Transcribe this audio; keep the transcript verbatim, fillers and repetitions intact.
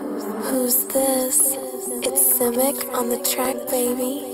Who's this? It's Simic on the track, baby.